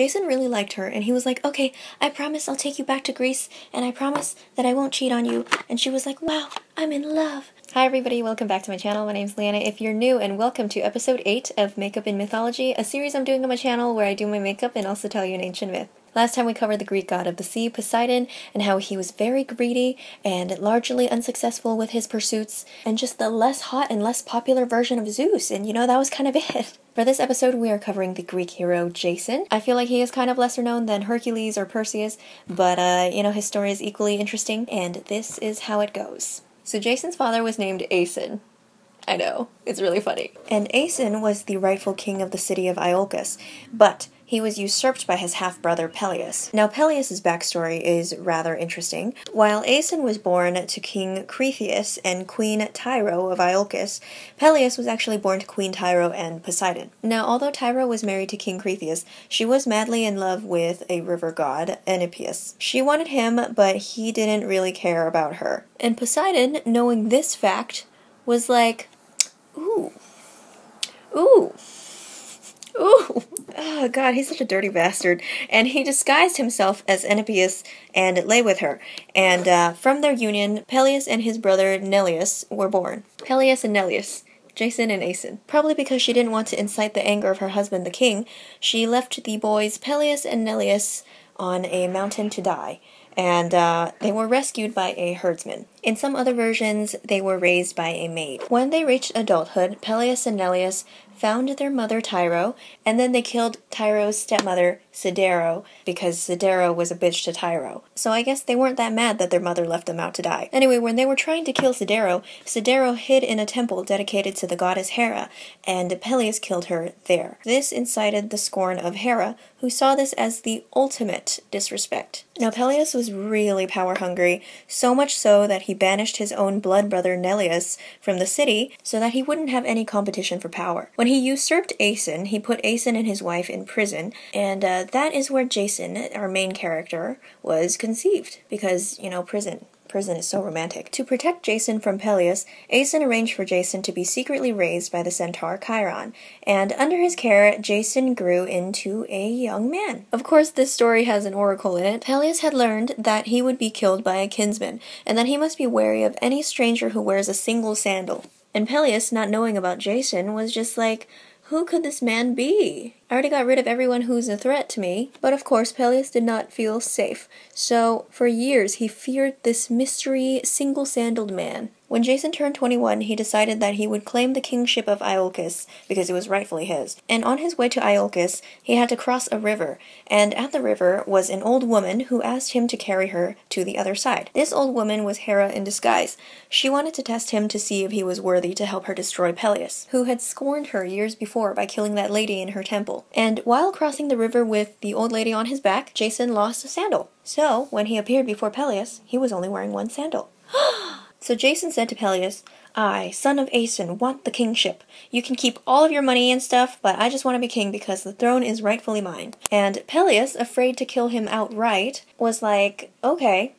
Jason really liked her, and he was like, okay, I promise I'll take you back to Greece, and I promise that I won't cheat on you. And she was like, wow, I'm in love. Hi everybody, welcome back to my channel. My name's Liana. If you're new, and welcome to episode 8 of Makeup and Mythology, a series I'm doing on my channel where I do my makeup and also tell you an ancient myth. Last time we covered the Greek god of the sea, Poseidon, and how he was very greedy and largely unsuccessful with his pursuits, and just the less hot and less popular version of Zeus, and you know, that was kind of it. For this episode, we are covering the Greek hero, Jason. I feel like he is kind of lesser known than Hercules or Perseus, but you know, his story is equally interesting, and this is how it goes. So Jason's father was named Aeson. I know, it's really funny. And Aeson was the rightful king of the city of Iolcus, but he was usurped by his half-brother Pelias. Now Pelias' backstory is rather interesting. While Aeson was born to King Cretheus and Queen Tyro of Iolcus, Pelias was actually born to Queen Tyro and Poseidon. Now although Tyro was married to King Cretheus, she was madly in love with a river god, Enipeus. She wanted him, but he didn't really care about her. And Poseidon, knowing this fact, was like, ooh, ooh, ooh, oh god, he's such a dirty bastard. And he disguised himself as Enipeus and lay with her. And from their union, Pelias and his brother Neleus were born. Pelias and Neleus, Jason and Aeson. Probably because she didn't want to incite the anger of her husband, the king, she left the boys Pelias and Neleus on a mountain to die. And they were rescued by a herdsman. In some other versions, they were raised by a maid. When they reached adulthood, Pelias and Neleus found their mother Tyro, and then they killed Tyro's stepmother, Sidero, because Sidero was a bitch to Tyro. So I guess they weren't that mad that their mother left them out to die. Anyway, when they were trying to kill Sidero, Sidero hid in a temple dedicated to the goddess Hera, and Pelias killed her there. This incited the scorn of Hera, who saw this as the ultimate disrespect. Now Pelias was really power-hungry, so much so that he banished his own blood brother Neleus from the city so that he wouldn't have any competition for power. When he usurped Aeson, he put Aeson and his wife in prison, and that is where Jason, our main character, was conceived. Because, you know, prison. Prison is so romantic. To protect Jason from Pelias, Aeson arranged for Jason to be secretly raised by the centaur Chiron, and under his care, Jason grew into a young man. Of course, this story has an oracle in it. Pelias had learned that he would be killed by a kinsman, and that he must be wary of any stranger who wears a single sandal. And Pelias, not knowing about Jason, was just like, who could this man be? I already got rid of everyone who's a threat to me. But of course, Pelias did not feel safe. So for years, he feared this mystery single-sandaled man. When Jason turned 21, he decided that he would claim the kingship of Iolcus, because it was rightfully his. And on his way to Iolcus, he had to cross a river, and at the river was an old woman who asked him to carry her to the other side. This old woman was Hera in disguise. She wanted to test him to see if he was worthy to help her destroy Pelias, who had scorned her years before by killing that lady in her temple. And while crossing the river with the old lady on his back, Jason lost a sandal. So when he appeared before Pelias, he was only wearing one sandal. So Jason said to Pelias, I, son of Aeson, want the kingship. You can keep all of your money and stuff, but I just want to be king because the throne is rightfully mine. And Pelias, afraid to kill him outright, was like, okay.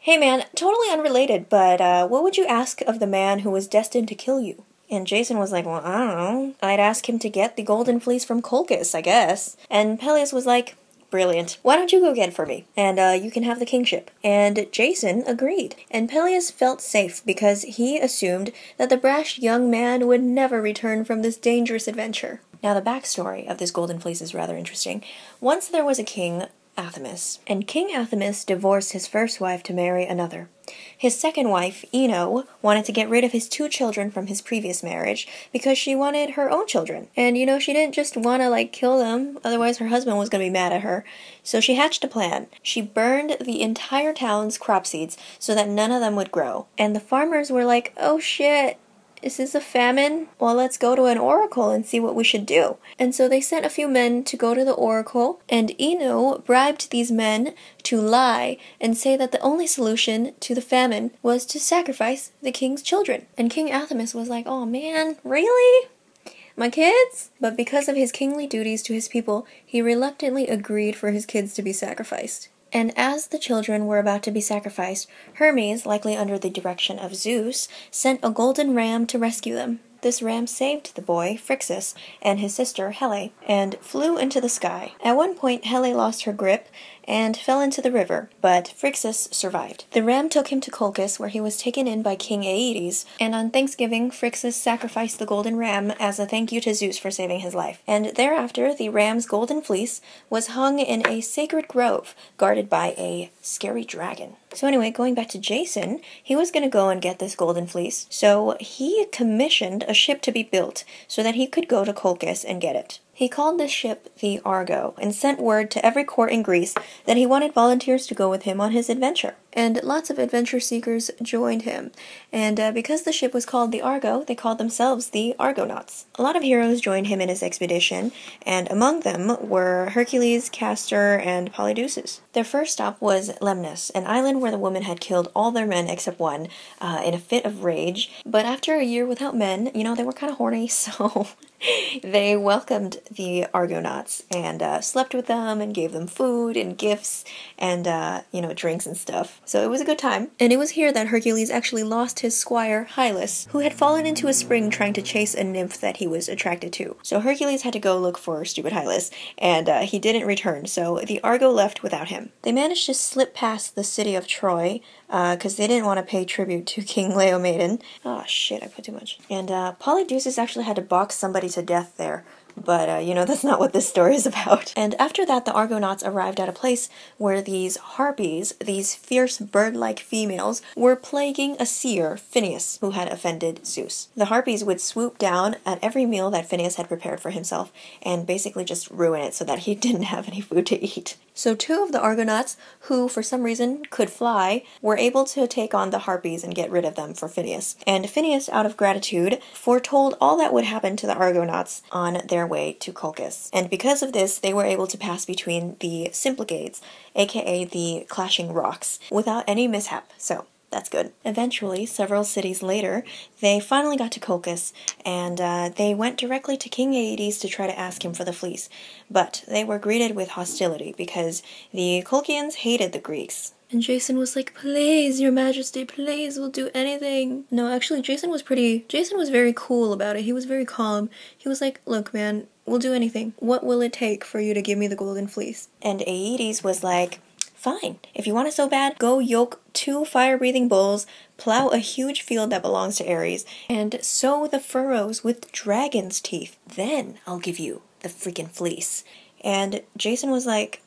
Hey man, totally unrelated, but what would you ask of the man who was destined to kill you? And Jason was like, well, I don't know. I'd ask him to get the Golden Fleece from Colchis, I guess. And Pelias was like, brilliant. Why don't you go get it for me? And you can have the kingship. And Jason agreed. And Pelias felt safe because he assumed that the brash young man would never return from this dangerous adventure. Now the backstory of this Golden Fleece is rather interesting. Once there was a king, Athamas. And King Athamas divorced his first wife to marry another. His second wife, Ino, wanted to get rid of his two children from his previous marriage because she wanted her own children. And, you know, she didn't just want to, like, kill them, otherwise her husband was going to be mad at her. So she hatched a plan. She burned the entire town's crop seeds so that none of them would grow. And the farmers were like, oh shit, is this a famine? Well, let's go to an oracle and see what we should do. And so they sent a few men to go to the oracle, and Ino bribed these men to lie and say that the only solution to the famine was to sacrifice the king's children. And King Athamas was like, oh man, really? My kids? But because of his kingly duties to his people, he reluctantly agreed for his kids to be sacrificed. And as the children were about to be sacrificed, Hermes, likely under the direction of Zeus, sent a golden ram to rescue them. This ram saved the boy, Phrixus, and his sister, Helle, and flew into the sky. At one point, Helle lost her grip and fell into the river, but Phrixus survived. The ram took him to Colchis, where he was taken in by King Aeëtes, and on Thanksgiving, Phrixus sacrificed the golden ram as a thank you to Zeus for saving his life. And thereafter, the ram's golden fleece was hung in a sacred grove, guarded by a scary dragon. So anyway, going back to Jason, he was going to go and get this golden fleece, so he commissioned a ship to be built so that he could go to Colchis and get it. He called this ship the Argo, and sent word to every court in Greece that he wanted volunteers to go with him on his adventure. And lots of adventure seekers joined him. And because the ship was called the Argo, they called themselves the Argonauts. A lot of heroes joined him in his expedition, and among them were Hercules, Castor, and Polydeuces. Their first stop was Lemnos, an island where the women had killed all their men except one in a fit of rage. But after a year without men, you know, they were kind of horny, so they welcomed the Argonauts and slept with them and gave them food and gifts and, drinks and stuff. So it was a good time. And it was here that Hercules actually lost his squire, Hylas, who had fallen into a spring trying to chase a nymph that he was attracted to. So Hercules had to go look for stupid Hylas, and he didn't return, so the Argo left without him. They managed to slip past the city of Troy, because they didn't want to pay tribute to King Laomedon. Oh shit, I put too much. And Polydeuces actually had to box somebody to death there. But, that's not what this story is about. And after that, the Argonauts arrived at a place where these harpies, these fierce bird-like females, were plaguing a seer, Phineus, who had offended Zeus. The harpies would swoop down at every meal that Phineus had prepared for himself and basically just ruin it so that he didn't have any food to eat. So two of the Argonauts, who for some reason could fly, were able to take on the harpies and get rid of them for Phineus. And Phineus, out of gratitude, foretold all that would happen to the Argonauts on their way to Colchis. And because of this, they were able to pass between the Symplegades, aka the Clashing Rocks, without any mishap. So that's good. Eventually, several cities later, they finally got to Colchis, and they went directly to King Aeëtes to try to ask him for the fleece. But they were greeted with hostility because the Colchians hated the Greeks. And Jason was like, please, your majesty, please, we'll do anything. No, actually, Jason was very cool about it. He was very calm. He was like, look, man, we'll do anything. What will it take for you to give me the golden fleece? And Aeëtes was like, fine, if you want it so bad, go yoke two fire-breathing bulls, plow a huge field that belongs to Ares, and sow the furrows with dragon's teeth. Then I'll give you the freaking fleece. And Jason was like,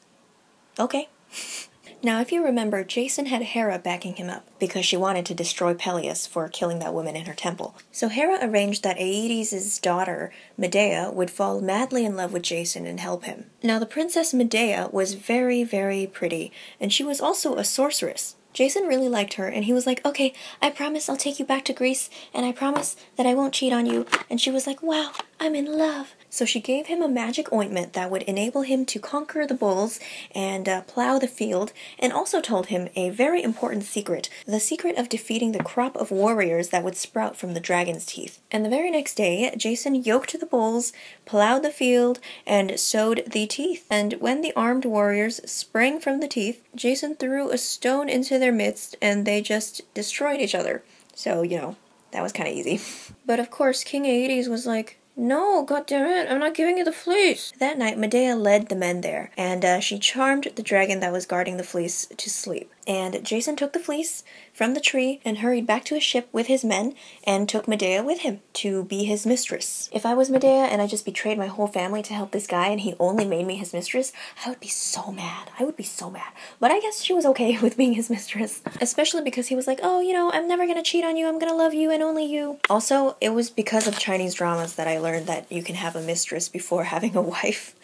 okay. Now, if you remember, Jason had Hera backing him up because she wanted to destroy Pelias for killing that woman in her temple. So Hera arranged that Aeëtes' daughter, Medea, would fall madly in love with Jason and help him. Now, the princess Medea was very, very pretty, and she was also a sorceress. Jason really liked her, and he was like, okay, I promise I'll take you back to Greece, and I promise that I won't cheat on you. And she was like, wow, I'm in love. So she gave him a magic ointment that would enable him to conquer the bulls and plow the field, and also told him a very important secret, the secret of defeating the crop of warriors that would sprout from the dragon's teeth. And the very next day, Jason yoked the bulls, plowed the field, and sowed the teeth. And when the armed warriors sprang from the teeth, Jason threw a stone into their midst, and they just destroyed each other. So, that was kind of easy. But of course, King Aeëtes was like, no, god damn it, I'm not giving you the fleece. That night, Medea led the men there, and she charmed the dragon that was guarding the fleece to sleep. And Jason took the fleece from the tree and hurried back to his ship with his men and took Medea with him to be his mistress. If I was Medea and I just betrayed my whole family to help this guy and he only made me his mistress, I would be so mad. I would be so mad. But I guess she was okay with being his mistress, especially because he was like, oh, I'm never gonna cheat on you. I'm gonna love you and only you. Also, it was because of Chinese dramas that I learned that you can have a mistress before having a wife.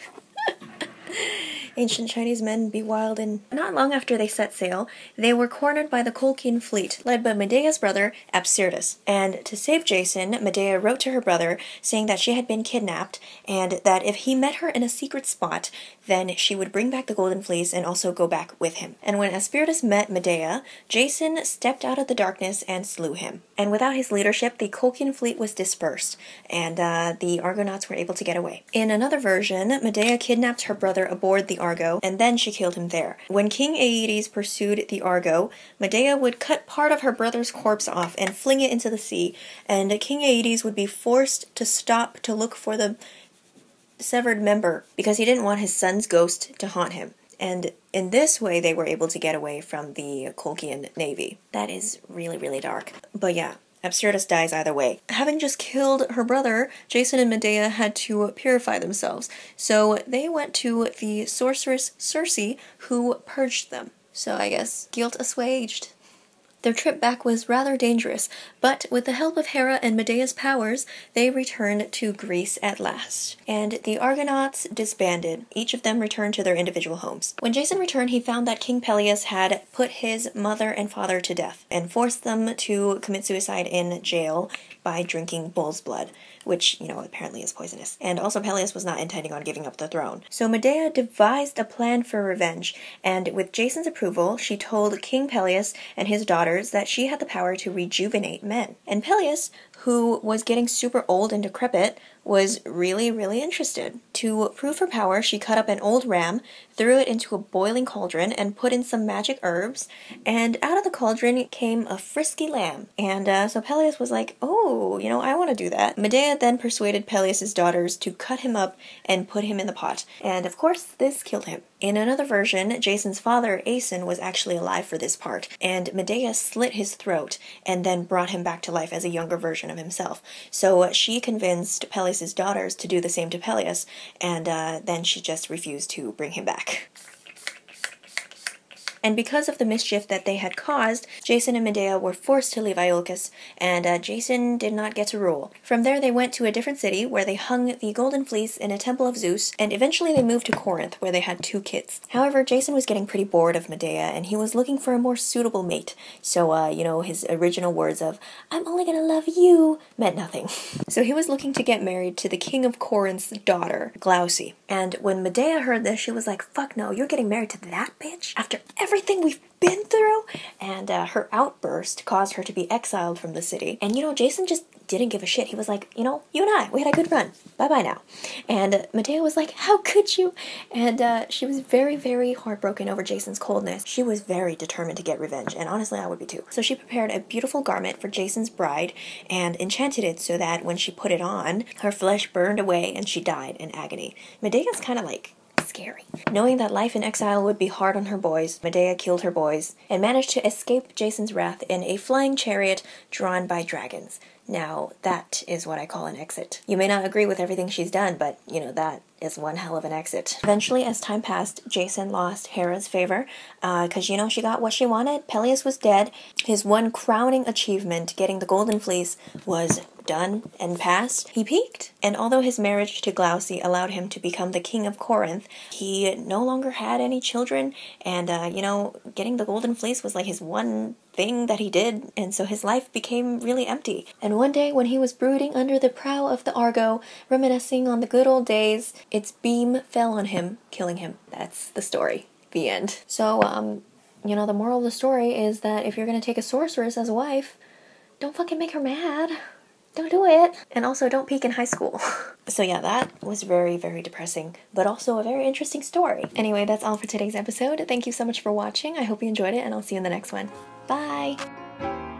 Ancient Chinese men be wild. And not long after they set sail, they were cornered by the Colchian fleet, led by Medea's brother, Apsyrtus. And to save Jason, Medea wrote to her brother, saying that she had been kidnapped, and that if he met her in a secret spot, then she would bring back the golden fleece and also go back with him. And when Apsyrtus met Medea, Jason stepped out of the darkness and slew him. And without his leadership, the Colchian fleet was dispersed, and the Argonauts were able to get away. In another version, Medea kidnapped her brother aboard the Argo, and then she killed him there. When King Aeëtes pursued the Argo, Medea would cut part of her brother's corpse off and fling it into the sea, and King Aeëtes would be forced to stop to look for the severed member because he didn't want his son's ghost to haunt him. And in this way, they were able to get away from the Colchian navy. That is really, really dark. But yeah, Apsyrtus dies either way. Having just killed her brother, Jason and Medea had to purify themselves. So they went to the sorceress Circe, who purged them. So I guess guilt assuaged. Their trip back was rather dangerous, but with the help of Hera and Medea's powers, they returned to Greece at last. And the Argonauts disbanded. Each of them returned to their individual homes. When Jason returned, he found that King Pelias had put his mother and father to death and forced them to commit suicide in jail by drinking bull's blood, which, you know, apparently is poisonous. And also Pelias was not intending on giving up the throne. So Medea devised a plan for revenge, and with Jason's approval, she told King Pelias and his daughters that she had the power to rejuvenate men. And Pelias, who was getting super old and decrepit, was really, really interested. To prove her power, she cut up an old ram, threw it into a boiling cauldron, and put in some magic herbs, and out of the cauldron came a frisky lamb. And so Pelias was like, oh, you know, I want to do that. Medea then persuaded Pelias's daughters to cut him up and put him in the pot. And of course, this killed him. In another version, Jason's father, Aeson, was actually alive for this part, and Medea slit his throat and then brought him back to life as a younger version of himself. So she convinced Pelias's daughters to do the same to Pelias, and then she just refused to bring him back. And because of the mischief that they had caused, Jason and Medea were forced to leave Iolcus, and Jason did not get to rule. From there, they went to a different city, where they hung the Golden Fleece in a temple of Zeus, and eventually they moved to Corinth, where they had two kids. However, Jason was getting pretty bored of Medea, and he was looking for a more suitable mate. So, you know, his original words of, "I'm only gonna love you," meant nothing. So he was looking to get married to the king of Corinth's daughter, Glauce. And when Medea heard this, she was like, fuck no, you're getting married to that bitch? After everything we've been through? And her outburst caused her to be exiled from the city. And you know, Jason just didn't give a shit. He was like, you know, you and I, we had a good run. Bye-bye now. And Medea was like, how could you? And she was very, very heartbroken over Jason's coldness. She was very determined to get revenge, and honestly, I would be too. So she prepared a beautiful garment for Jason's bride and enchanted it so that when she put it on, her flesh burned away and she died in agony. Medea's kind of like scary. Knowing that life in exile would be hard on her boys, Medea killed her boys and managed to escape Jason's wrath in a flying chariot drawn by dragons. Now, that is what I call an exit. You may not agree with everything she's done, but, you know, that is one hell of an exit. Eventually, as time passed, Jason lost Hera's favor, because, you know, she got what she wanted. Pelias was dead. His one crowning achievement, getting the Golden Fleece, was done and past. He peaked, and although his marriage to Glauce allowed him to become the king of Corinth, he no longer had any children, and, you know, getting the Golden Fleece was like his one thing that he did, and so his life became really empty. And one day, when he was brooding under the prow of the Argo, reminiscing on the good old days, its beam fell on him, killing him. That's the story. The end. So, you know, the moral of the story is that if you're gonna take a sorceress as a wife, don't fucking make her mad. Don't do it. And also, don't peek in high school. So yeah, that was very, very depressing, but also a very interesting story. Anyway, that's all for today's episode. Thank you so much for watching. I hope you enjoyed it, and I'll see you in the next one. Bye!